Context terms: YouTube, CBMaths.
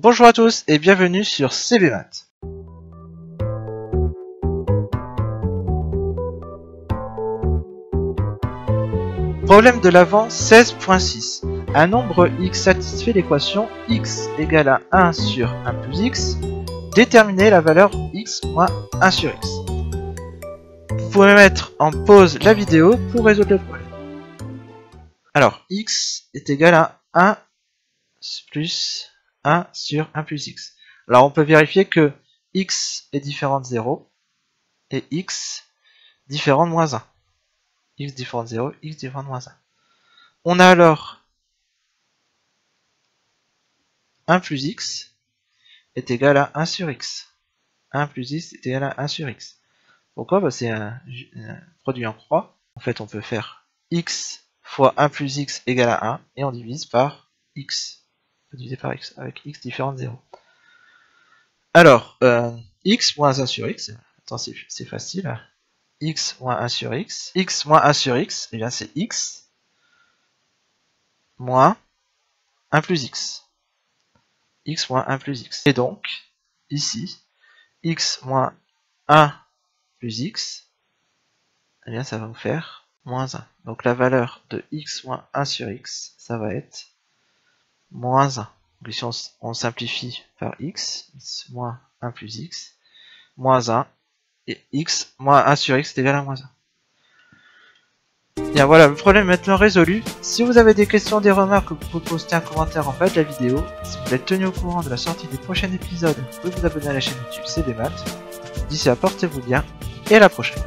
Bonjour à tous et bienvenue sur CBMaths. Problème de l'avant 16.6. Un nombre x satisfait l'équation x égale à 1 sur 1 plus x. Déterminez la valeur x moins 1 sur x. Vous pouvez mettre en pause la vidéo pour résoudre le problème. Alors, x est égal à 1 plus 1 sur 1 plus x. Alors on peut vérifier que x est différent de 0 et x différent de moins 1. X différent de 0, x différent de moins 1. On a alors 1 plus x est égal à 1 sur x. 1 plus x est égal à 1 sur x. Pourquoi? Bah c'est un produit en croix. En fait, on peut faire x fois 1 plus x égale à 1 et on divise par x. Divisé par x, avec x différent de 0. Alors, x moins 1 sur x, c'est facile, x moins 1 sur x, x moins 1 sur x, et bien c'est x moins 1 plus x, x moins 1 plus x. Et donc, ici, x moins 1 plus x, et bien ça va vous faire moins 1. Donc la valeur de x moins 1 sur x, ça va être moins 1. Donc si on simplifie par x, x moins 1 plus x, moins 1, et x moins 1 sur x est égal à moins 1. Bien voilà, le problème est maintenant résolu. Si vous avez des questions, des remarques, vous pouvez poster un commentaire en bas de la vidéo. Si vous êtes tenu au courant de la sortie des prochains épisodes, vous pouvez vous abonner à la chaîne YouTube CBMaths. D'ici là, portez-vous bien, et à la prochaine.